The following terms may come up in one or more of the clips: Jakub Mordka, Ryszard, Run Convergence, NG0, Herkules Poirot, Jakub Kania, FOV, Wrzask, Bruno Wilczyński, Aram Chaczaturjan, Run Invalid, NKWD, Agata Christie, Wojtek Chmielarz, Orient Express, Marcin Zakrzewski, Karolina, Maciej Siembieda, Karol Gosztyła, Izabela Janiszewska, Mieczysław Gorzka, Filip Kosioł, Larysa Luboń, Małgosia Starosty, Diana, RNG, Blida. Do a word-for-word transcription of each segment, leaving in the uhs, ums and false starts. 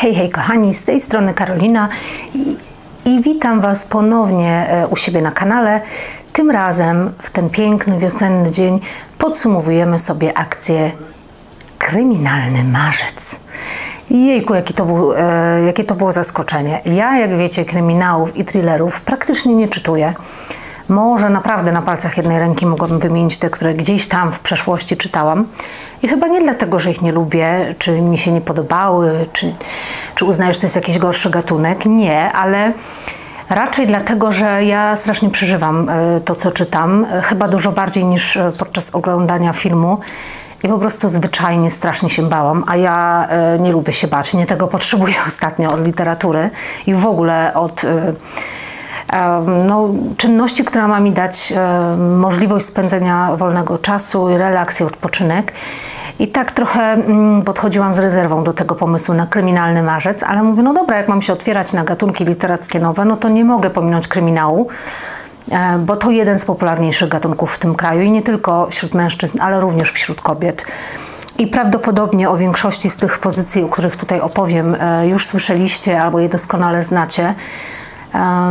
Hej, hej kochani, z tej strony Karolina i, i witam Was ponownie u siebie na kanale. Tym razem w ten piękny, wiosenny dzień podsumowujemy sobie akcję Kryminalny Marzec. Jejku, jakie to, był, e, jakie to było zaskoczenie. Ja, jak wiecie, kryminałów i thrillerów praktycznie nie czytuję. Może naprawdę na palcach jednej ręki mogłabym wymienić te, które gdzieś tam w przeszłości czytałam. I chyba nie dlatego, że ich nie lubię, czy mi się nie podobały, czy, czy uznaję, że to jest jakiś gorszy gatunek. Nie, ale raczej dlatego, że ja strasznie przeżywam to, co czytam. Chyba dużo bardziej niż podczas oglądania filmu. I po prostu zwyczajnie strasznie się bałam, a ja nie lubię się bać. Nie tego potrzebuję ostatnio od literatury i w ogóle od no, czynności, która ma mi dać możliwość spędzenia wolnego czasu, relaks i odpoczynek. I tak trochę podchodziłam z rezerwą do tego pomysłu na Kryminalny Marzec, ale mówię, no dobra, jak mam się otwierać na gatunki literackie nowe, no to nie mogę pominąć kryminału, bo to jeden z popularniejszych gatunków w tym kraju i nie tylko wśród mężczyzn, ale również wśród kobiet. I prawdopodobnie o większości z tych pozycji, o których tutaj opowiem, już słyszeliście albo je doskonale znacie.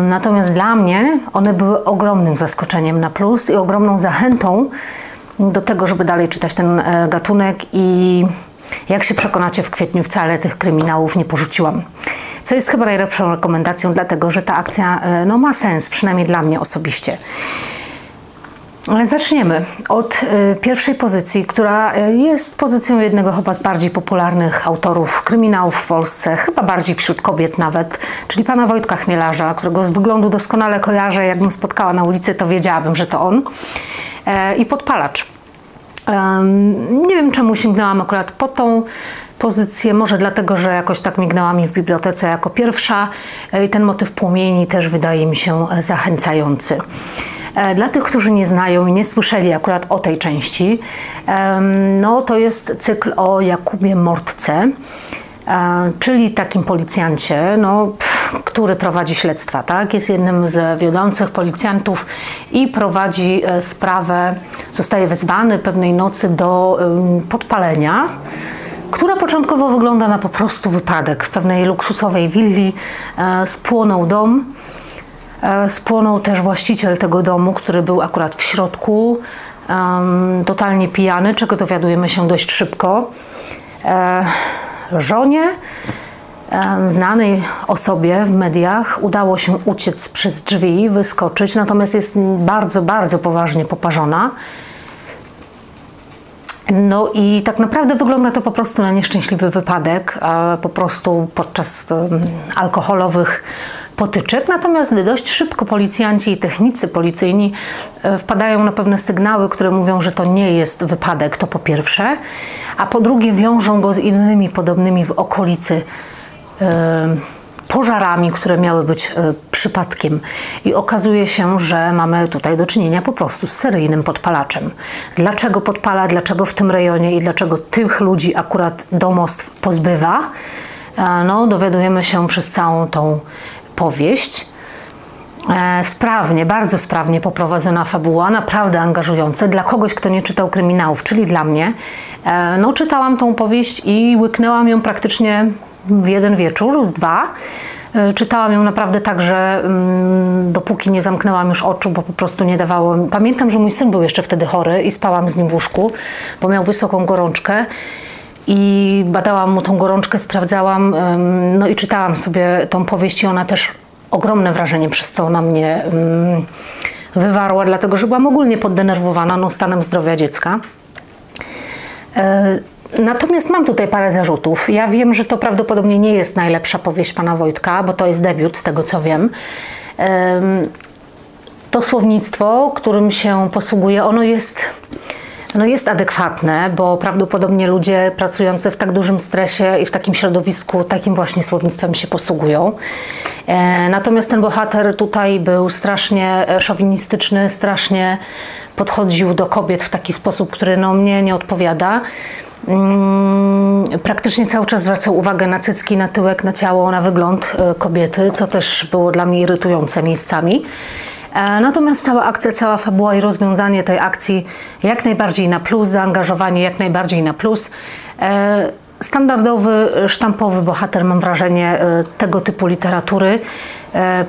Natomiast dla mnie one były ogromnym zaskoczeniem na plus i ogromną zachętą do tego, żeby dalej czytać ten gatunek i jak się przekonacie, w kwietniu wcale tych kryminałów nie porzuciłam. Co jest chyba najlepszą rekomendacją, dlatego że ta akcja no, ma sens, przynajmniej dla mnie osobiście. Ale zaczniemy od pierwszej pozycji, która jest pozycją jednego chyba z bardziej popularnych autorów kryminałów w Polsce, chyba bardziej wśród kobiet nawet, czyli pana Wojtka Chmielarza, którego z wyglądu doskonale kojarzę. Jakbym spotkała na ulicy, to wiedziałabym, że to on. I Podpalacz. Nie wiem, czemu sięgnęłam akurat po tą pozycję, może dlatego, że jakoś tak mignęła mi w bibliotece jako pierwsza i ten motyw płomieni też wydaje mi się zachęcający. Dla tych, którzy nie znają i nie słyszeli akurat o tej części, no to jest cykl o Jakubie Mordce, czyli takim policjancie, no, który prowadzi śledztwa, tak? Jest jednym z wiodących policjantów i prowadzi sprawę, zostaje wezwany pewnej nocy do podpalenia, która początkowo wygląda na po prostu wypadek. W pewnej luksusowej willi spłonął dom. Spłonął też właściciel tego domu, który był akurat w środku, totalnie pijany, czego dowiadujemy się dość szybko. Żonie, znanej osobie w mediach, udało się uciec przez drzwi, wyskoczyć, natomiast jest bardzo, bardzo poważnie poparzona. No i tak naprawdę wygląda to po prostu na nieszczęśliwy wypadek, po prostu podczas alkoholowych potyczek. Natomiast dość szybko policjanci i technicy policyjni wpadają na pewne sygnały, które mówią, że to nie jest wypadek, to po pierwsze, a po drugie wiążą go z innymi podobnymi w okolicy pożarami, które miały być przypadkiem. I okazuje się, że mamy tutaj do czynienia po prostu z seryjnym podpalaczem. Dlaczego podpala, dlaczego w tym rejonie i dlaczego tych ludzi akurat domostw pozbywa, no dowiadujemy się przez całą tą powieść. Sprawnie, bardzo sprawnie poprowadzona fabuła, naprawdę angażująca dla kogoś, kto nie czytał kryminałów, czyli dla mnie. No czytałam tą powieść i łyknęłam ją praktycznie w jeden wieczór, w dwa. Czytałam ją naprawdę tak, że mm, dopóki nie zamknęłam już oczu, bo po prostu nie dawało. Pamiętam, że mój syn był jeszcze wtedy chory i spałam z nim w łóżku, bo miał wysoką gorączkę. I badałam mu tą gorączkę, sprawdzałam, no i czytałam sobie tą powieść i ona też ogromne wrażenie przez to na mnie wywarła, dlatego że byłam ogólnie poddenerwowana no, stanem zdrowia dziecka. Natomiast mam tutaj parę zarzutów. Ja wiem, że to prawdopodobnie nie jest najlepsza powieść pana Wojtka, bo to jest debiut, z tego co wiem. To słownictwo, którym się posługuje, ono jest... No jest adekwatne, bo prawdopodobnie ludzie pracujący w tak dużym stresie i w takim środowisku takim właśnie słownictwem się posługują. E, natomiast ten bohater tutaj był strasznie szowinistyczny, strasznie podchodził do kobiet w taki sposób, który no, mnie nie odpowiada. Mm, praktycznie cały czas zwracał uwagę na cycki, na tyłek, na ciało, na wygląd e, kobiety, co też było dla mnie irytujące miejscami. Natomiast cała akcja, cała fabuła i rozwiązanie tej akcji jak najbardziej na plus, zaangażowanie jak najbardziej na plus. standardowy, sztampowy bohater, mam wrażenie, tego typu literatury.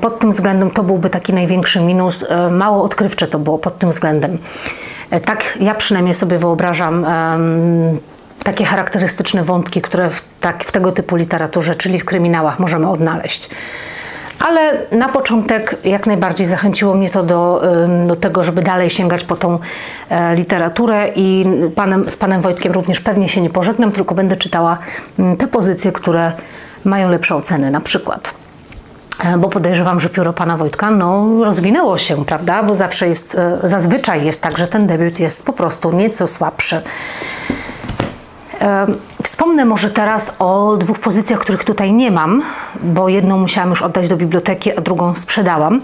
Pod tym względem to byłby taki największy minus. Mało odkrywcze to było pod tym względem. Tak ja przynajmniej sobie wyobrażam takie charakterystyczne wątki, które w, tak, w tego typu literaturze, czyli w kryminałach, możemy odnaleźć. Ale na początek jak najbardziej zachęciło mnie to do, do tego, żeby dalej sięgać po tą literaturę i panem, z panem Wojtkiem również pewnie się nie pożegnam, tylko będę czytała te pozycje, które mają lepsze oceny na przykład. Bo podejrzewam, że pióro pana Wojtka no, rozwinęło się, prawda? Bo zawsze jest, zazwyczaj jest tak, że ten debiut jest po prostu nieco słabszy. Wspomnę może teraz o dwóch pozycjach, których tutaj nie mam, bo jedną musiałam już oddać do biblioteki, a drugą sprzedałam.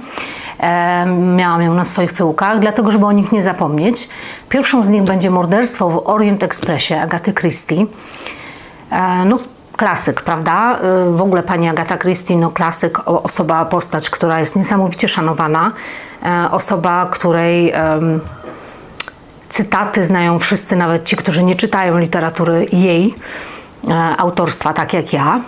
Miałam ją na swoich pyłkach, dlatego żeby o nich nie zapomnieć. Pierwszą z nich będzie Morderstwo w Orient Expressie Agaty Christie. No, klasyk, prawda? W ogóle pani Agata Christie, no klasyk, osoba, postać, która jest niesamowicie szanowana, osoba, której cytaty znają wszyscy, nawet ci, którzy nie czytają literatury jej e, autorstwa, tak jak ja.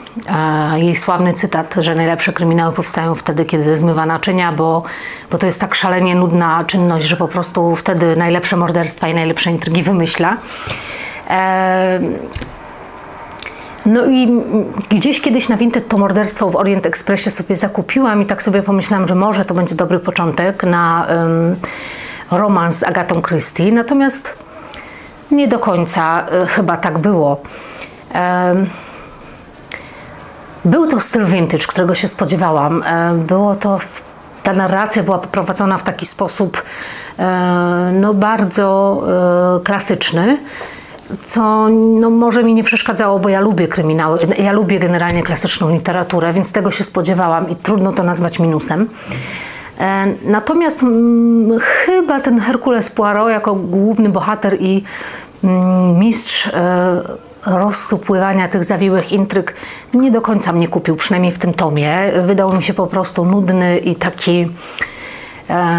E, jej sławny cytat, że najlepsze kryminały powstają wtedy, kiedy zmywa naczynia, bo, bo to jest tak szalenie nudna czynność, że po prostu wtedy najlepsze morderstwa i najlepsze intrygi wymyśla. E, No i gdzieś kiedyś na Vinted to Morderstwo w Orient Expressie sobie zakupiłam i tak sobie pomyślałam, że może to będzie dobry początek na um, romans z Agatą Christie, natomiast nie do końca y, chyba tak było. Um, był to styl vintage, którego się spodziewałam. Um, było to, ta narracja była poprowadzona w taki sposób um, no bardzo um, klasyczny, co no, może mi nie przeszkadzało, bo ja lubię kryminały, ja lubię generalnie klasyczną literaturę, więc tego się spodziewałam i trudno to nazwać minusem. E, natomiast m, chyba ten Herkules Poirot jako główny bohater i m, mistrz e, rozsupływania tych zawiłych intryg nie do końca mnie kupił, przynajmniej w tym tomie. Wydał mi się po prostu nudny i taki e,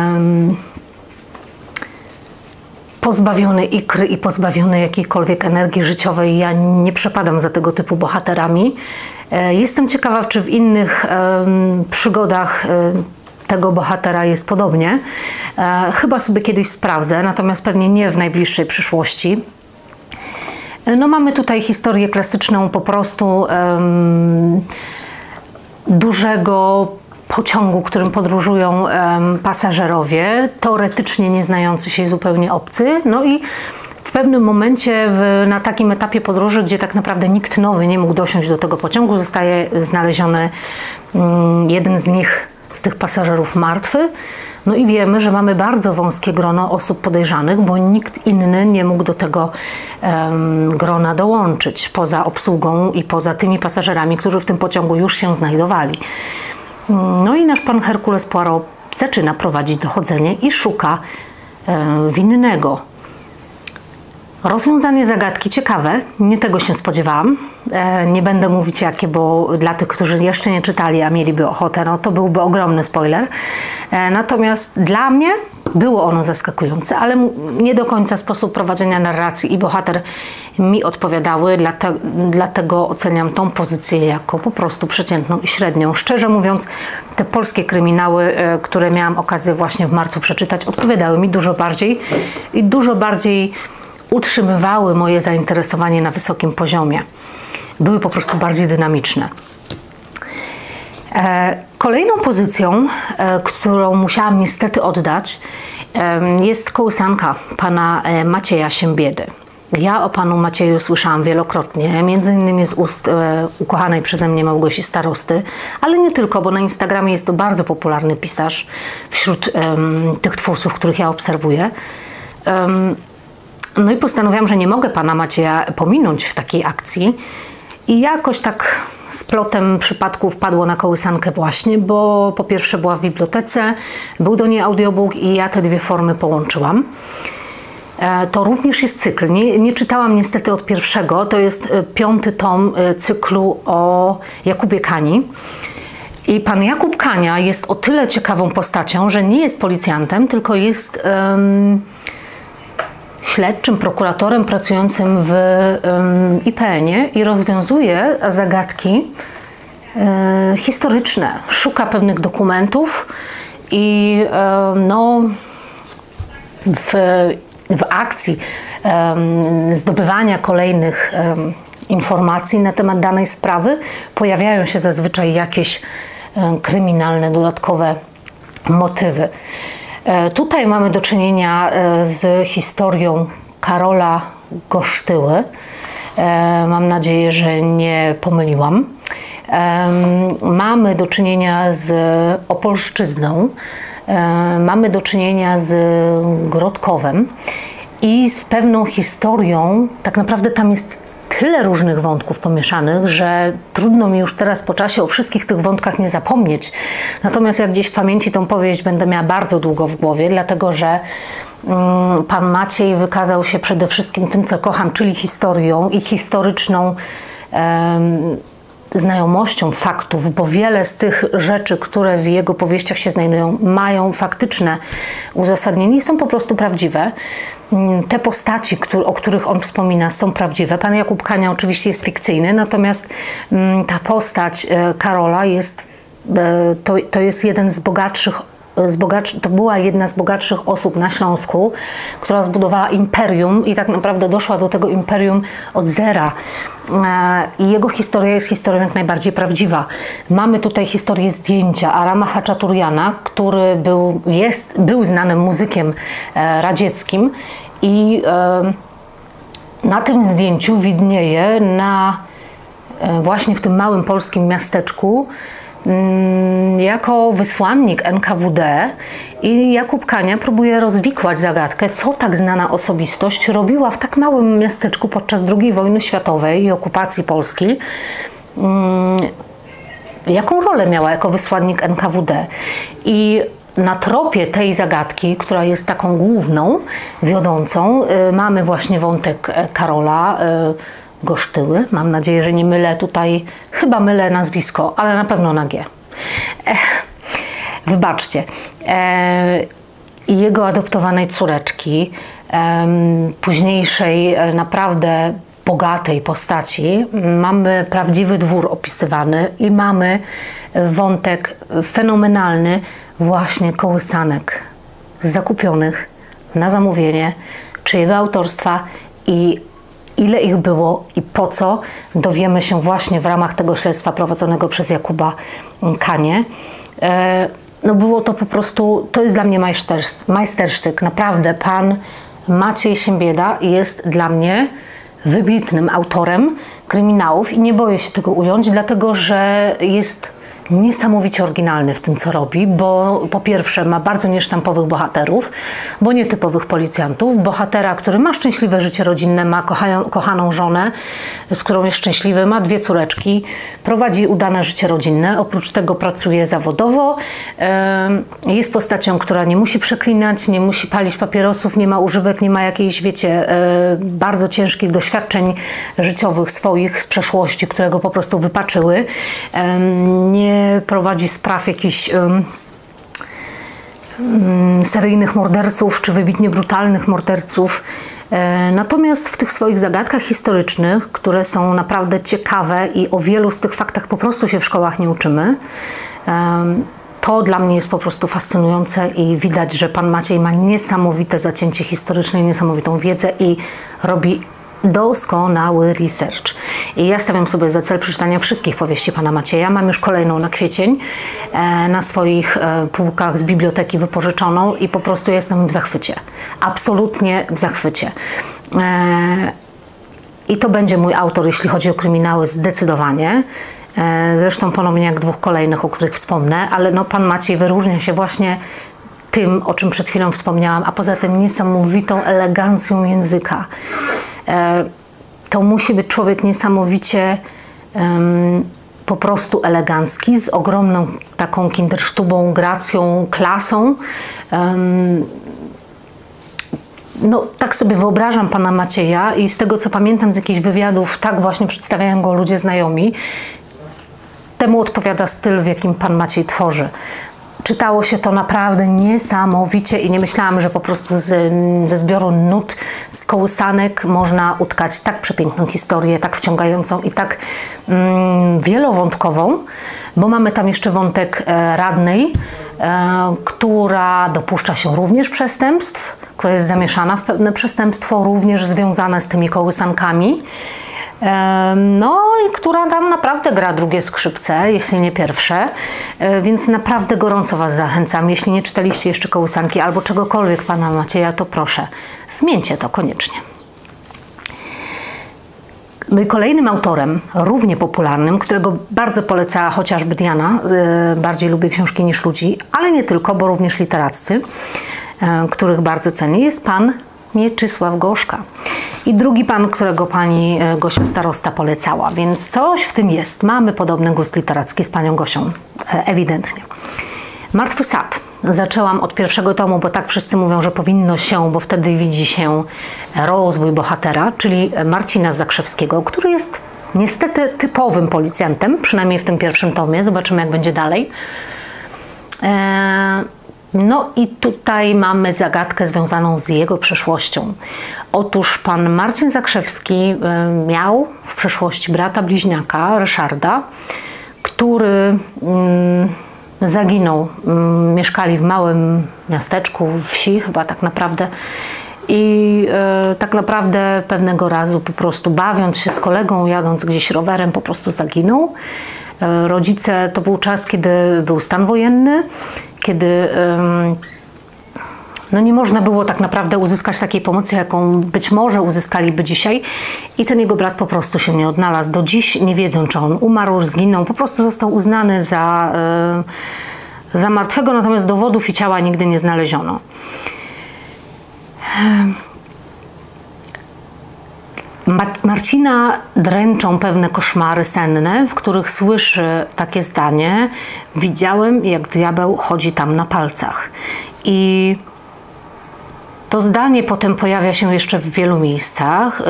pozbawiony ikry i pozbawiony jakiejkolwiek energii życiowej. Ja nie przepadam za tego typu bohaterami. Jestem ciekawa, czy w innych przygodach tego bohatera jest podobnie. Chyba sobie kiedyś sprawdzę, natomiast pewnie nie w najbliższej przyszłości. No mamy tutaj historię klasyczną po prostu um, dużego pociągu, którym podróżują um, pasażerowie, teoretycznie nieznający się i zupełnie obcy. No i w pewnym momencie w, na takim etapie podróży, gdzie tak naprawdę nikt nowy nie mógł dosiąść do tego pociągu, zostaje znaleziony um, jeden z nich, z tych pasażerów, martwy. No i wiemy, że mamy bardzo wąskie grono osób podejrzanych, bo nikt inny nie mógł do tego um, grona dołączyć, poza obsługą i poza tymi pasażerami, którzy w tym pociągu już się znajdowali. No i nasz pan Herkules Poirot zaczyna prowadzić dochodzenie i szuka e, winnego. Rozwiązanie zagadki ciekawe, nie tego się spodziewałam. E, nie będę mówić jakie, bo dla tych, którzy jeszcze nie czytali, a mieliby ochotę, no to byłby ogromny spoiler. E, natomiast dla mnie było ono zaskakujące, ale nie do końca sposób prowadzenia narracji i bohater mi odpowiadały, dlate, dlatego oceniam tą pozycję jako po prostu przeciętną i średnią. Szczerze mówiąc, te polskie kryminały, które miałam okazję właśnie w marcu przeczytać, odpowiadały mi dużo bardziej i dużo bardziej utrzymywały moje zainteresowanie na wysokim poziomie. Były po prostu bardziej dynamiczne. Kolejną pozycją, którą musiałam niestety oddać, jest Kołysanka pana Macieja Siembiedy. Ja o panu Macieju słyszałam wielokrotnie, między innymi z ust e, ukochanej przeze mnie Małgosi Starosty, ale nie tylko, bo na Instagramie jest to bardzo popularny pisarz wśród e, tych twórców, których ja obserwuję. E, no i postanowiłam, że nie mogę pana Macieja pominąć w takiej akcji i jakoś tak z plotem przypadków padło na Kołysankę właśnie, bo po pierwsze była w bibliotece, był do niej audiobook i ja te dwie formy połączyłam. To również jest cykl. Nie, nie czytałam niestety od pierwszego. To jest piąty tom cyklu o Jakubie Kani. I pan Jakub Kania jest o tyle ciekawą postacią, że nie jest policjantem, tylko jest um, śledczym, prokuratorem pracującym w I P N ie i rozwiązuje zagadki historyczne. Szuka pewnych dokumentów i no, w, w akcji zdobywania kolejnych informacji na temat danej sprawy pojawiają się zazwyczaj jakieś kryminalne, dodatkowe motywy. Tutaj mamy do czynienia z historią Karola Gosztyły. Mam nadzieję, że nie pomyliłam. Mamy do czynienia z Opolszczyzną. Mamy do czynienia z Grodkowem i z pewną historią. Tak naprawdę tam jest tyle różnych wątków pomieszanych, że trudno mi już teraz po czasie o wszystkich tych wątkach nie zapomnieć. Natomiast ja gdzieś w pamięci tą powieść będę miała bardzo długo w głowie, dlatego że mm, pan Maciej wykazał się przede wszystkim tym, co kocham, czyli historią i historyczną em, znajomością faktów, bo wiele z tych rzeczy, które w jego powieściach się znajdują, mają faktyczne uzasadnienie i są po prostu prawdziwe. Te postaci, o których on wspomina, są prawdziwe. Pan Jakub Kania oczywiście jest fikcyjny, natomiast ta postać Karola jest, to, to jest jeden z bogatszych, z bogatszy, to była jedna z bogatszych osób na Śląsku, która zbudowała imperium i tak naprawdę doszła do tego imperium od zera. I jego historia jest historią jak najbardziej prawdziwa. Mamy tutaj historię zdjęcia Arama Chaczaturjana, który był, jest, był znanym muzykiem radzieckim i na tym zdjęciu widnieje na, właśnie w tym małym polskim miasteczku jako wysłannik N K W D i Jakub Kania próbuje rozwikłać zagadkę, co tak znana osobistość robiła w tak małym miasteczku podczas drugiej wojny światowej i okupacji Polski. Jaką rolę miała jako wysłannik N K W D? I na tropie tej zagadki, która jest taką główną, wiodącą, mamy właśnie wątek Karola Gosztyły. Mam nadzieję, że nie mylę tutaj, chyba mylę nazwisko, ale na pewno na G. Ech, wybaczcie. E, jego adoptowanej córeczki, e, późniejszej naprawdę bogatej postaci. Mamy prawdziwy dwór opisywany i mamy wątek fenomenalny właśnie kołysanek zakupionych na zamówienie, czyjego autorstwa i ile ich było i po co, dowiemy się właśnie w ramach tego śledztwa prowadzonego przez Jakuba Kanię. No było to po prostu, to jest dla mnie majstersztyk. Naprawdę pan Maciej Siembieda jest dla mnie wybitnym autorem kryminałów i nie boję się tego ująć, dlatego że jest niesamowicie oryginalny w tym, co robi, bo po pierwsze ma bardzo niesztampowych bohaterów, bo nietypowych policjantów, bohatera, który ma szczęśliwe życie rodzinne, ma kochają, kochaną żonę, z którą jest szczęśliwy, ma dwie córeczki, prowadzi udane życie rodzinne, oprócz tego pracuje zawodowo, jest postacią, która nie musi przeklinać, nie musi palić papierosów, nie ma używek, nie ma jakiejś, wiecie, bardzo ciężkich doświadczeń życiowych swoich z przeszłości, które go po prostu wypaczyły. Nie prowadzi spraw jakichś um, um, seryjnych morderców czy wybitnie brutalnych morderców. E, natomiast w tych swoich zagadkach historycznych, które są naprawdę ciekawe i o wielu z tych faktach po prostu się w szkołach nie uczymy, um, to dla mnie jest po prostu fascynujące i widać, że pan Maciej ma niesamowite zacięcie historyczne i niesamowitą wiedzę i robi doskonały research. I ja stawiam sobie za cel przeczytania wszystkich powieści pana Macieja. Mam już kolejną na kwiecień na swoich półkach z biblioteki wypożyczoną i po prostu jestem w zachwycie. Absolutnie w zachwycie. I to będzie mój autor, jeśli chodzi o kryminały, zdecydowanie. Zresztą ponownie jak dwóch kolejnych, o których wspomnę, ale no pan Maciej wyróżnia się właśnie tym, o czym przed chwilą wspomniałam, a poza tym niesamowitą elegancją języka. To musi być człowiek niesamowicie um, po prostu elegancki, z ogromną taką kindersztubą, gracją, klasą. Um, no tak sobie wyobrażam pana Macieja i z tego, co pamiętam z jakichś wywiadów, tak właśnie przedstawiają go ludzie znajomi. Temu odpowiada styl, w jakim pan Maciej tworzy. czytało się to naprawdę niesamowicie i nie myślałam, że po prostu z, ze zbioru nut, z kołysanek można utkać tak przepiękną historię, tak wciągającą i tak mm, wielowątkową, bo mamy tam jeszcze wątek e, radnej, e, która dopuszcza się również przestępstw, która jest zamieszana w pewne przestępstwo, również związane z tymi kołysankami. No i która tam naprawdę gra drugie skrzypce, jeśli nie pierwsze, więc naprawdę gorąco Was zachęcam. Jeśli nie czytaliście jeszcze kołysanki albo czegokolwiek Pana Macieja, to proszę, zmieńcie to koniecznie. Kolejnym autorem, równie popularnym, którego bardzo polecała chociażby Diana, bardziej lubię książki niż ludzi, ale nie tylko, bo również literaccy, których bardzo cenię, jest Pan Mieczysław Gorzka. I drugi pan, którego pani Gosia Starosta polecała, więc coś w tym jest. Mamy podobny gust literacki z panią Gosią, ewidentnie. Martwy Sad. Zaczęłam od pierwszego tomu, bo tak wszyscy mówią, że powinno się, bo wtedy widzi się rozwój bohatera, czyli Marcina Zakrzewskiego, który jest niestety typowym policjantem, przynajmniej w tym pierwszym tomie. Zobaczymy, jak będzie dalej. Eee... No i tutaj mamy zagadkę związaną z jego przeszłością. Otóż pan Marcin Zakrzewski miał w przeszłości brata bliźniaka Ryszarda, który zaginął. Mieszkali w małym miasteczku, wsi chyba tak naprawdę. I tak naprawdę pewnego razu po prostu bawiąc się z kolegą, jadąc gdzieś rowerem, po prostu zaginął. Rodzice, to był czas, kiedy był stan wojenny, kiedy no nie można było tak naprawdę uzyskać takiej pomocy, jaką być może uzyskaliby dzisiaj. I ten jego brat po prostu się nie odnalazł. Do dziś nie wiedzą, czy on umarł, zginął. Po prostu został uznany za, za martwego, natomiast dowodów i ciała nigdy nie znaleziono. Marcina dręczą pewne koszmary senne, w których słyszy takie zdanie: widziałem, jak diabeł chodzi tam na palcach. I to zdanie potem pojawia się jeszcze w wielu miejscach.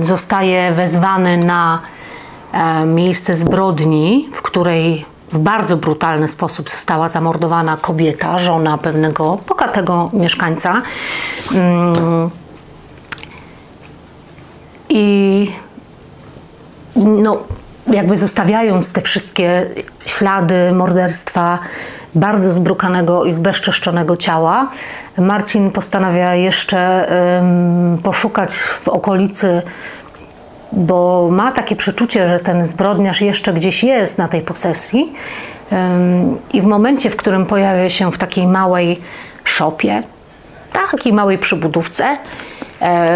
Zostaje wezwany na miejsce zbrodni, w której w bardzo brutalny sposób została zamordowana kobieta, żona pewnego bogatego mieszkańca. I no, jakby zostawiając te wszystkie ślady morderstwa, bardzo zbrukanego i zbezczeszczonego ciała, Marcin postanawia jeszcze ym, poszukać w okolicy, bo ma takie przeczucie, że ten zbrodniarz jeszcze gdzieś jest na tej posesji. Ym, I w momencie, w którym pojawia się w takiej małej szopie, takiej małej przybudówce,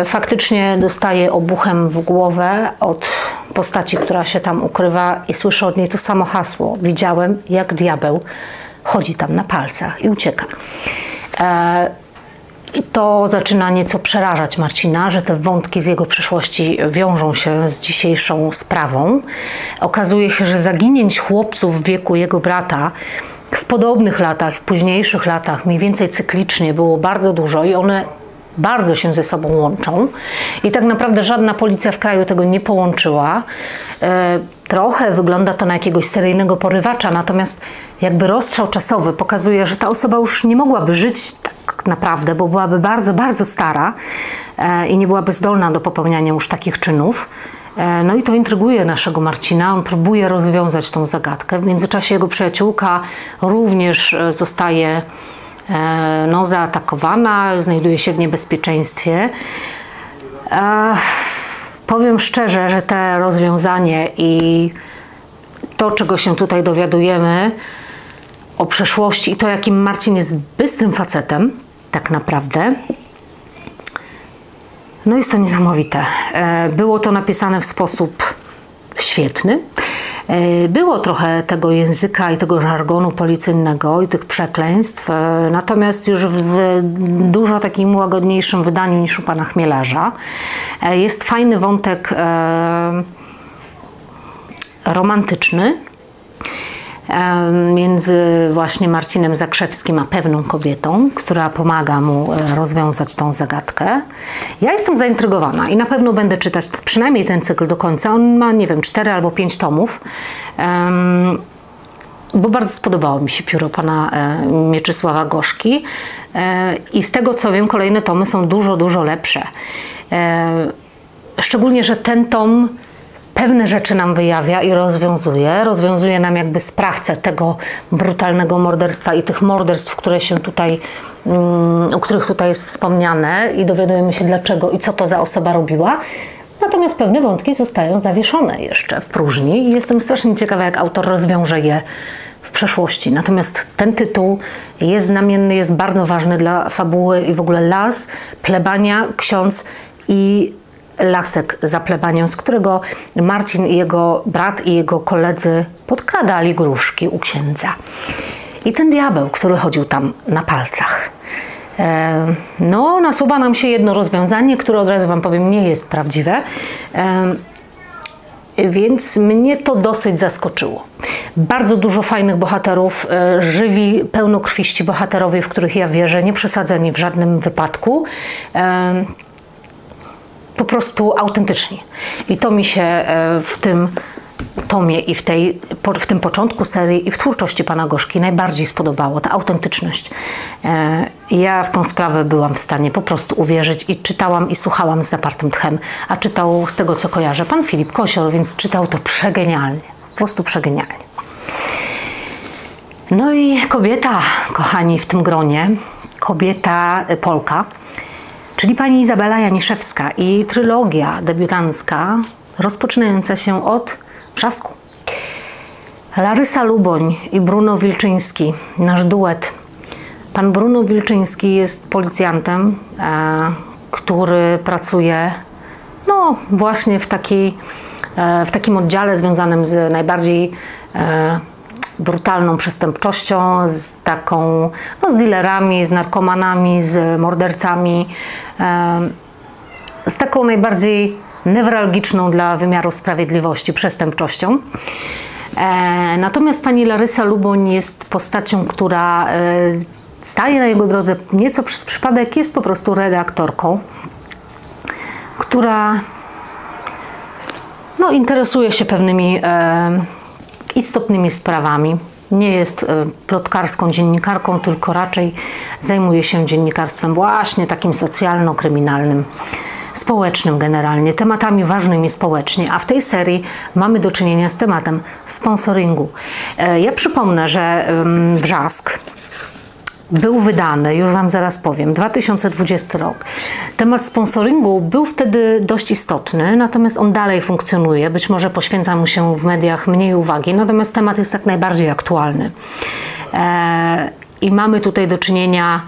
faktycznie dostaje obuchem w głowę od postaci, która się tam ukrywa, i słyszę od niej to samo hasło: widziałem, jak diabeł chodzi tam na palcach, i ucieka. I to zaczyna nieco przerażać Marcina, że te wątki z jego przeszłości wiążą się z dzisiejszą sprawą. Okazuje się, że zaginięć chłopców w wieku jego brata w podobnych latach, w późniejszych latach, mniej więcej cyklicznie, było bardzo dużo i one bardzo się ze sobą łączą i tak naprawdę żadna policja w kraju tego nie połączyła. Trochę wygląda to na jakiegoś seryjnego porywacza, natomiast jakby rozstrzał czasowy pokazuje, że ta osoba już nie mogłaby żyć tak naprawdę, bo byłaby bardzo, bardzo stara i nie byłaby zdolna do popełniania już takich czynów. No i to intryguje naszego Marcina, on próbuje rozwiązać tą zagadkę. W międzyczasie jego przyjaciółka również zostaje no, zaatakowana, znajduje się w niebezpieczeństwie. E, powiem szczerze, że te rozwiązanie i to, czego się tutaj dowiadujemy o przeszłości i to, jakim Marcin jest bystrym facetem, tak naprawdę, no jest to niesamowite. E, było to napisane w sposób świetny. Było trochę tego języka i tego żargonu policyjnego i tych przekleństw, natomiast już w dużo takim łagodniejszym wydaniu niż u pana Chmielarza. Jest fajny wątek romantyczny między właśnie Marcinem Zakrzewskim a pewną kobietą, która pomaga mu rozwiązać tą zagadkę. Ja jestem zaintrygowana i na pewno będę czytać przynajmniej ten cykl do końca. On ma, nie wiem, cztery albo pięć tomów. bo bardzo spodobało mi się pióro pana Mieczysława Gorzki i z tego co wiem, kolejne tomy są dużo, dużo lepsze. Szczególnie, że ten tom pewne rzeczy nam wyjawia i rozwiązuje. Rozwiązuje nam jakby sprawcę tego brutalnego morderstwa i tych morderstw, które się tutaj, o których tutaj jest wspomniane, i dowiadujemy się dlaczego i co to za osoba robiła. Natomiast pewne wątki zostają zawieszone jeszcze w próżni i jestem strasznie ciekawa, jak autor rozwiąże je w przeszłości. Natomiast ten tytuł jest znamienny, jest bardzo ważny dla fabuły i w ogóle las, plebania, ksiądz i lasek za plebanią, z którego Marcin i jego brat i jego koledzy podkradali gruszki u księdza. I ten diabeł, który chodził tam na palcach. No, nasuwa nam się jedno rozwiązanie, które od razu wam powiem, nie jest prawdziwe, więc mnie to dosyć zaskoczyło. Bardzo dużo fajnych bohaterów, żywi, pełnokrwiści bohaterowie, w których ja wierzę, nie przesadzeni w żadnym wypadku, po prostu autentyczni. I to mi się w tym tomie i w, tej, w tym początku serii i w twórczości pana Gorzki najbardziej spodobało, ta autentyczność. Ja w tą sprawę byłam w stanie po prostu uwierzyć i czytałam i słuchałam z zapartym tchem, a czytał, z tego co kojarzę, pan Filip Kosioł, więc czytał to przegenialnie, po prostu przegenialnie. No i kobieta, kochani, w tym gronie, kobieta Polka, czyli pani Izabela Janiszewska i trylogia debiutancka rozpoczynająca się od Wrzasku. Larysa Luboń i Bruno Wilczyński, nasz duet. Pan Bruno Wilczyński jest policjantem, e, który pracuje no właśnie w, taki, e, w takim oddziale związanym z najbardziej e, brutalną przestępczością, z taką, no, z dealerami, z narkomanami, z mordercami, e, z taką najbardziej newralgiczną dla wymiaru sprawiedliwości przestępczością. E, natomiast pani Larysa Luboń jest postacią, która e, staje na jego drodze nieco przez przypadek, jest po prostu redaktorką, która no, interesuje się pewnymi e, istotnymi sprawami. Nie jest plotkarską dziennikarką, tylko raczej zajmuje się dziennikarstwem właśnie takim socjalno-kryminalnym, społecznym generalnie, tematami ważnymi społecznie, a w tej serii mamy do czynienia z tematem sponsoringu. Ja przypomnę, że Wrzask był wydany, już wam zaraz powiem, dwa tysiące dwudziesty rok. Temat sponsoringu był wtedy dość istotny, natomiast on dalej funkcjonuje, być może poświęca mu się w mediach mniej uwagi, natomiast temat jest jak najbardziej aktualny. I mamy tutaj do czynienia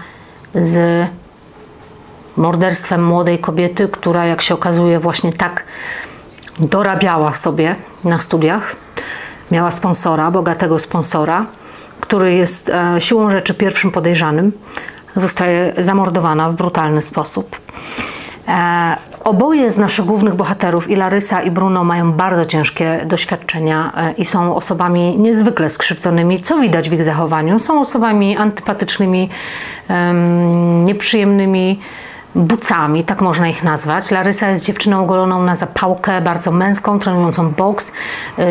z morderstwem młodej kobiety, która, jak się okazuje, właśnie tak dorabiała sobie na studiach. Miała sponsora, bogatego sponsora, który jest e, siłą rzeczy pierwszym podejrzanym. Zostaje zamordowana w brutalny sposób. E, oboje z naszych głównych bohaterów, i Larysa, i Bruno, mają bardzo ciężkie doświadczenia e, i są osobami niezwykle skrzywdzonymi, co widać w ich zachowaniu. Są osobami antypatycznymi, e, nieprzyjemnymi bucami, tak można ich nazwać. Larysa jest dziewczyną ogoloną na zapałkę, bardzo męską, trenującą boks,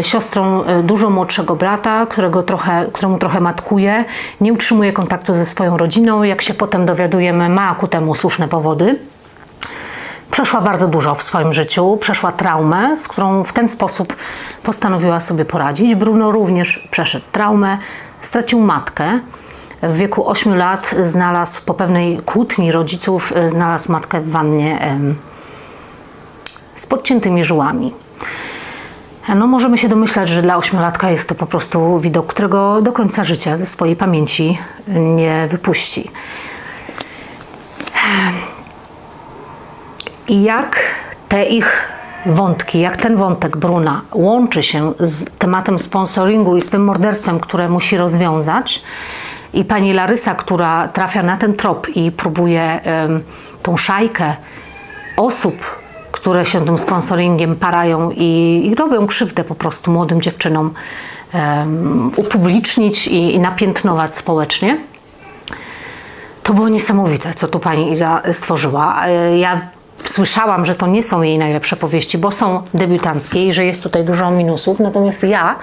siostrą dużo młodszego brata, którego trochę, któremu trochę matkuje, nie utrzymuje kontaktu ze swoją rodziną, jak się potem dowiadujemy, ma ku temu słuszne powody. Przeszła bardzo dużo w swoim życiu, przeszła traumę, z którą w ten sposób postanowiła sobie poradzić. Bruno również przeszedł traumę, stracił matkę. W wieku ośmiu lat znalazł, po pewnej kłótni rodziców, znalazł matkę w wannie z podciętymi żyłami. No, możemy się domyślać, że dla ośmiolatka jest to po prostu widok, którego do końca życia ze swojej pamięci nie wypuści. I jak te ich wątki, jak ten wątek Bruna łączy się z tematem sponsoringu i z tym morderstwem, które musi rozwiązać, i pani Larysa, która trafia na ten trop i próbuje um, tą szajkę osób, które się tym sponsoringiem parają i, i robią krzywdę po prostu młodym dziewczynom, um, upublicznić i, i napiętnować społecznie. To było niesamowite, co tu pani Iza stworzyła. Ja słyszałam, że to nie są jej najlepsze powieści, bo są debiutanckie i że jest tutaj dużo minusów. Natomiast ja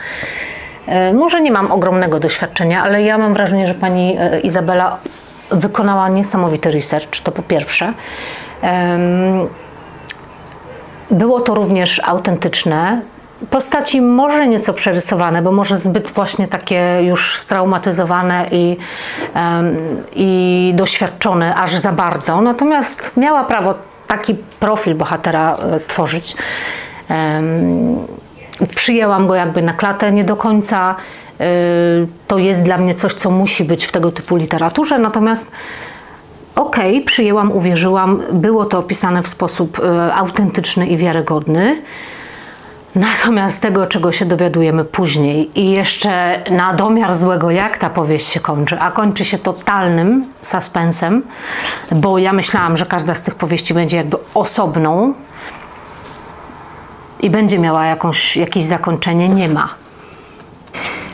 Może nie mam ogromnego doświadczenia, ale ja mam wrażenie, że pani Izabela wykonała niesamowity research, to po pierwsze. Było to również autentyczne. Postaci może nieco przerysowane, bo może zbyt właśnie takie już straumatyzowane i, i doświadczone aż za bardzo. Natomiast miała prawo taki profil bohatera stworzyć. Przyjęłam go jakby na klatę, nie do końca to jest dla mnie coś, co musi być w tego typu literaturze, natomiast okej, okay, przyjęłam, uwierzyłam, było to opisane w sposób autentyczny i wiarygodny. Natomiast tego, czego się dowiadujemy później i jeszcze na domiar złego, jak ta powieść się kończy, a kończy się totalnym suspensem, bo ja myślałam, że każda z tych powieści będzie jakby osobną i będzie miała jakąś, jakieś zakończenie, nie ma.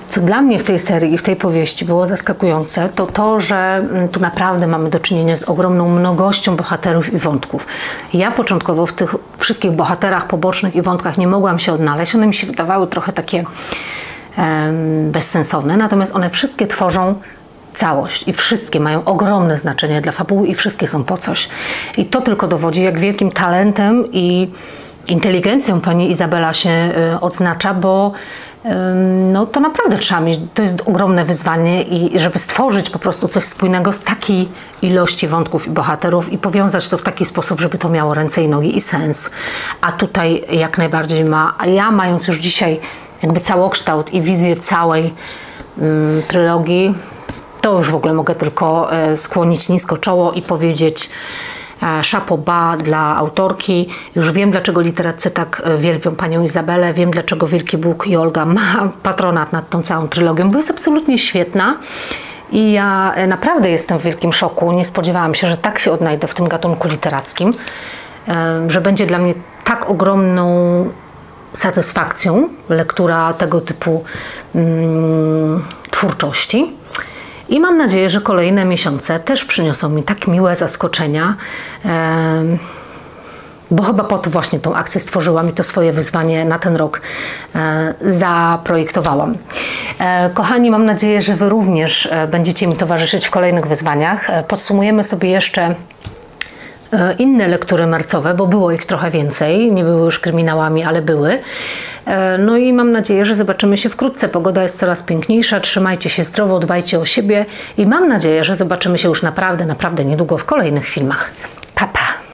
Co dla mnie w tej serii i w tej powieści było zaskakujące, to to, że tu naprawdę mamy do czynienia z ogromną mnogością bohaterów i wątków. Ja początkowo w tych wszystkich bohaterach pobocznych i wątkach nie mogłam się odnaleźć. One mi się wydawały trochę takie um, bezsensowne, natomiast one wszystkie tworzą całość i wszystkie mają ogromne znaczenie dla fabuły i wszystkie są po coś. I to tylko dowodzi, jak wielkim talentem i inteligencją pani Izabela się y, odznacza, bo no to naprawdę trzeba mieć, to jest ogromne wyzwanie i żeby stworzyć po prostu coś spójnego z takiej ilości wątków i bohaterów i powiązać to w taki sposób, żeby to miało ręce i nogi i sens. A tutaj jak najbardziej ma, a ja mając już dzisiaj jakby całokształt i wizję całej um, trylogii, to już w ogóle mogę tylko e, skłonić nisko czoło i powiedzieć chapeau bas dla autorki. Już wiem, dlaczego literaccy tak wielbią panią Izabelę, wiem, dlaczego Wielki Bóg i Olga ma patronat nad tą całą trylogią, bo jest absolutnie świetna i ja naprawdę jestem w wielkim szoku. Nie spodziewałam się, że tak się odnajdę w tym gatunku literackim, że będzie dla mnie tak ogromną satysfakcją lektura tego typu mm, twórczości. I mam nadzieję, że kolejne miesiące też przyniosą mi tak miłe zaskoczenia, bo chyba po to właśnie tą akcję stworzyłam i to swoje wyzwanie na ten rok zaprojektowałam. Kochani, mam nadzieję, że Wy również będziecie mi towarzyszyć w kolejnych wyzwaniach. Podsumujemy sobie jeszcze inne lektury marcowe, bo było ich trochę więcej, nie były już kryminałami, ale były. No i mam nadzieję, że zobaczymy się wkrótce. Pogoda jest coraz piękniejsza, trzymajcie się zdrowo, dbajcie o siebie i mam nadzieję, że zobaczymy się już naprawdę, naprawdę niedługo w kolejnych filmach. Pa, pa!